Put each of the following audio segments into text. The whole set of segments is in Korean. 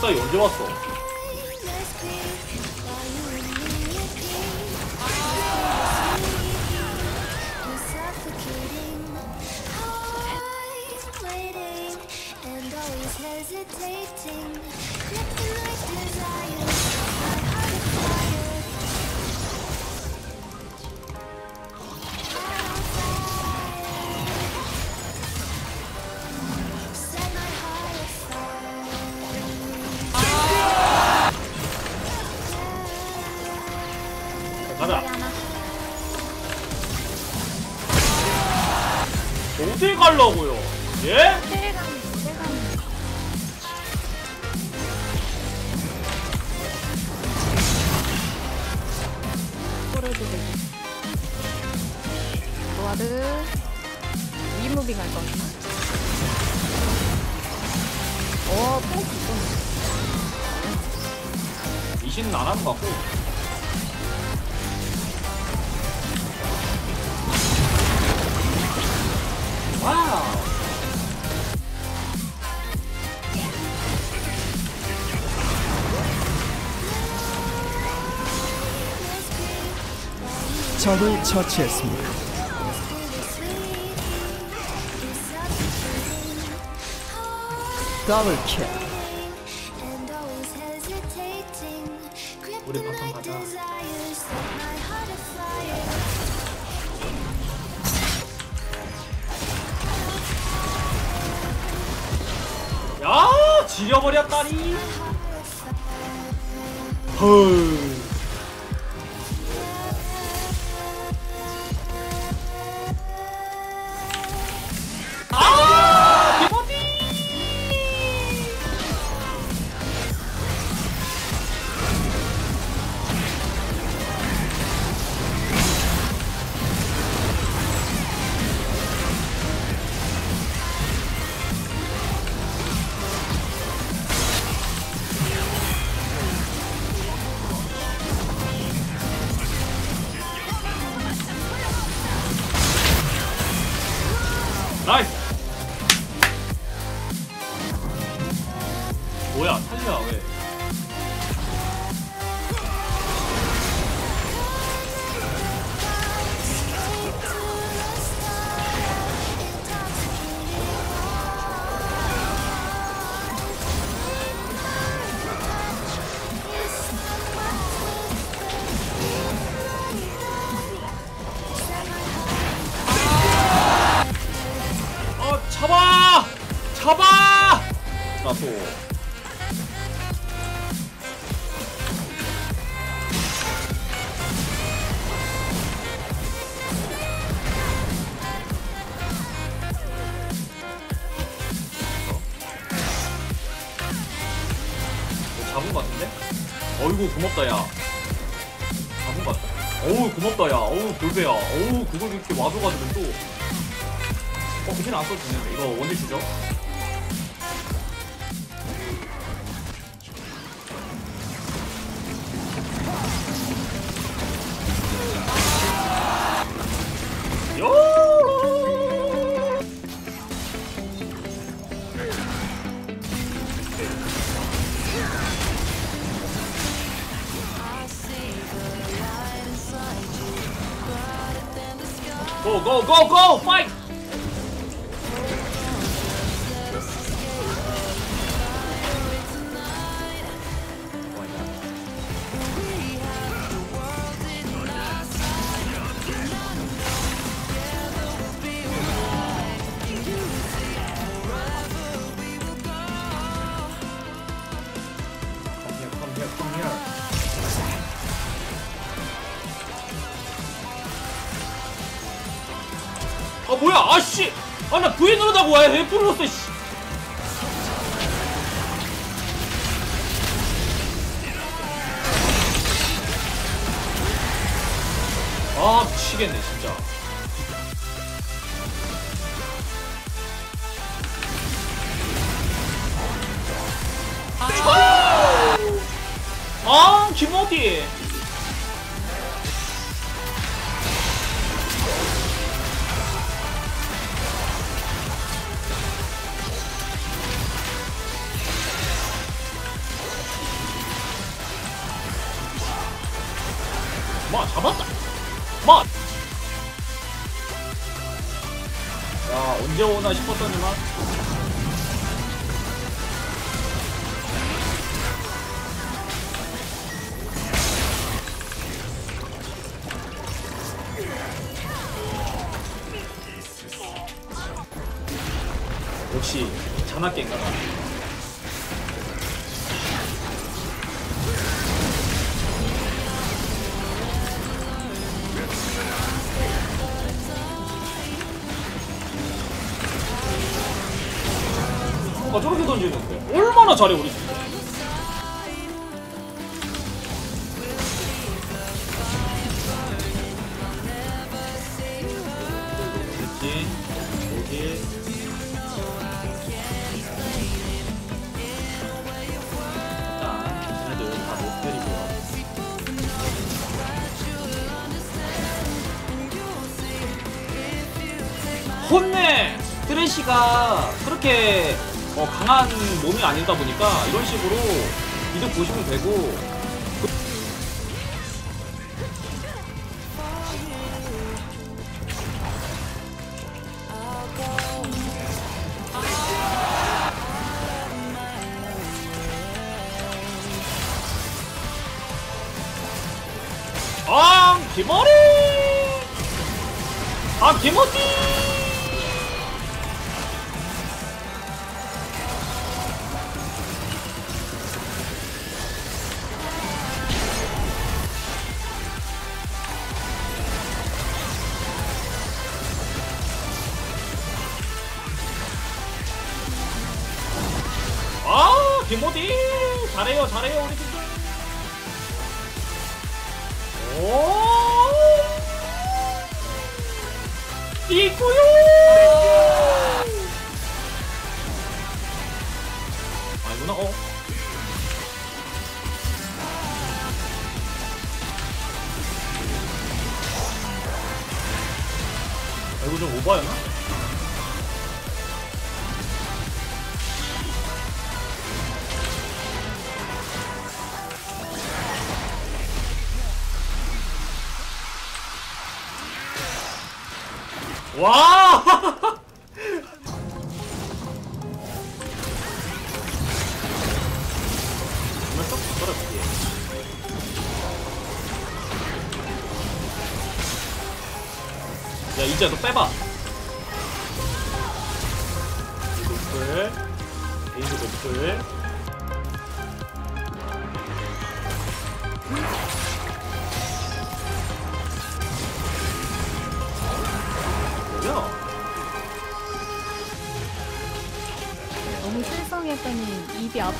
잽싸이 언제 왔어? 가자. 어딜 갈라고요? 예? 노아드 위무빙 할 것 같아. 어, 또 기분. 이신은 안 하는 것 같고. 와우. 적을 처치했습니다. 더블킬. 우리 바탕 가자. 야, 지려버렸다니. 헐. 아, 개버디. 나이스! 뭐야, 탈리야, 왜? 잡아! 잡아! 나 또. 잡은 것 같은데? 어이구, 고맙다, 야. 잡은 것 같다. 어우, 고맙다, 야. 어우, 골배야. 어우, 그걸 이렇게 와줘가지고 또. 그진 안 써주는데 이거 원딜 주죠? Go go go go fight! 아 뭐야, 아씨, 아 나 V 누르다고 와 F 눌렀어, 씨. 아 미치겠네 진짜. 아 김어디. 마 잡았다. 마. 야 언제 오나 싶었더니만. 역시 자나깨인가 봐. 아 저렇게 던지는데 얼마나 잘해 우리 팀. 됐지? 여기 일단 얘네들 다 못 때리고요. 혼내! 트래시가 그렇게 강한 몸이 아니다 보니까 이런 식으로 이득 보시면 되고. 아, 기머리! 아, 기머리! 김모디 잘해요 잘해요 우리 팀들. 오 이구요. 아이구나. 아이고 좀 오버였나? 와! 정말 썩 부끄럽지. 야, 이제 너 빼봐. 노플, 에이즈 노플. 너무 실성했더니 입이 아파.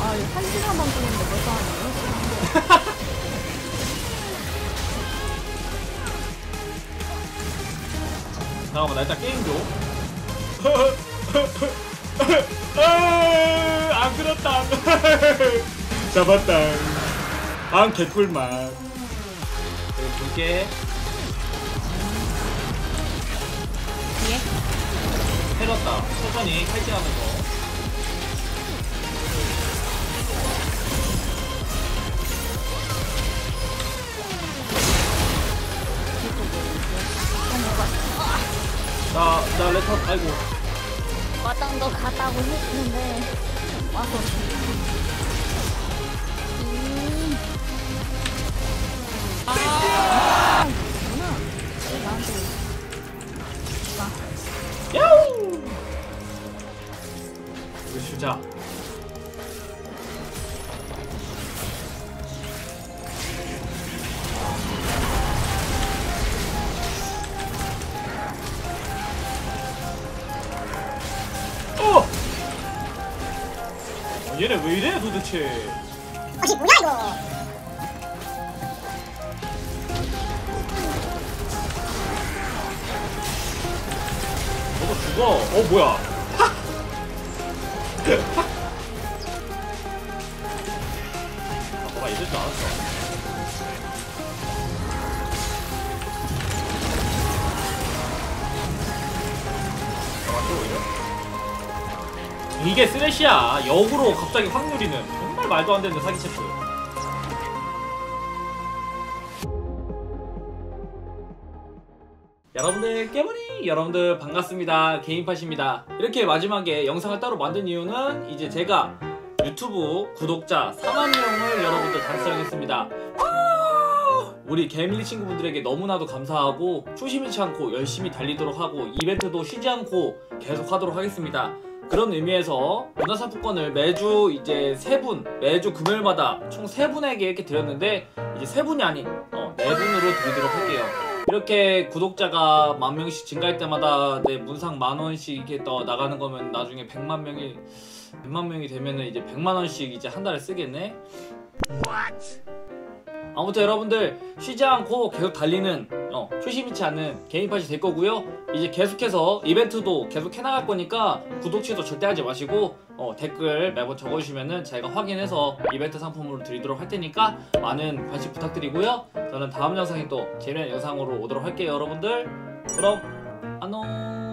아, 이거 1시간만 걸리는데 벌써 하네요? 잠깐만, 나 일단 게임 줘. 안 그렇다. 잡았다. 아, 개꿀맛. 여기 볼게. 예. 해렸다. 천천히 칼질하면서. 나 레터, 아이고. 마땅도 가다고 했는데, 와서. 야우! 우리 주자. 어! 얘네 왜 이래 도대체? 아니 뭐야 이거? 죽어. 뭐야? 아, 뭐가 이럴 줄 알았어. 아, 맞죠, 오히려? 이게 쓰레쉬야. 역으로 갑자기 확률이는 정말 말도 안 되는 사기체포요. 여러분들 깨버리 여러분들 반갑습니다. 게임팟입니다. 이렇게 마지막에 영상을 따로 만든 이유는 이제 제가 유튜브 구독자 4만 명을 여러분들 달성했습니다. 우리 개밀리 친구분들에게 너무나도 감사하고 초심 잃지 않고 열심히 달리도록 하고 이벤트도 쉬지 않고 계속 하도록 하겠습니다. 그런 의미에서 문화상품권을 매주 이제 3분, 매주 금요일마다 총 3분에게 이렇게 드렸는데 이제 3분이 아닌 4분으로 드리도록 할게요. 이렇게 구독자가 10,000명씩 증가할 때마다 내 문상 10,000원씩 이렇게 더 나가는 거면 나중에 100만 명이 되면은 이제 100만 원씩 이제 한 달에 쓰겠네. What? 아무튼 여러분들 쉬지 않고 계속 달리는 초심 잃지 않는 게임팟이 될 거고요. 이제 계속해서 이벤트도 계속 해나갈 거니까 구독 취소 절대 하지 마시고 댓글 매번 적어주시면은 저희가 확인해서 이벤트 상품으로 드리도록 할 테니까 많은 관심 부탁드리고요. 저는 다음 영상에 또 재미난 영상으로 오도록 할게요. 여러분들 그럼 안녕.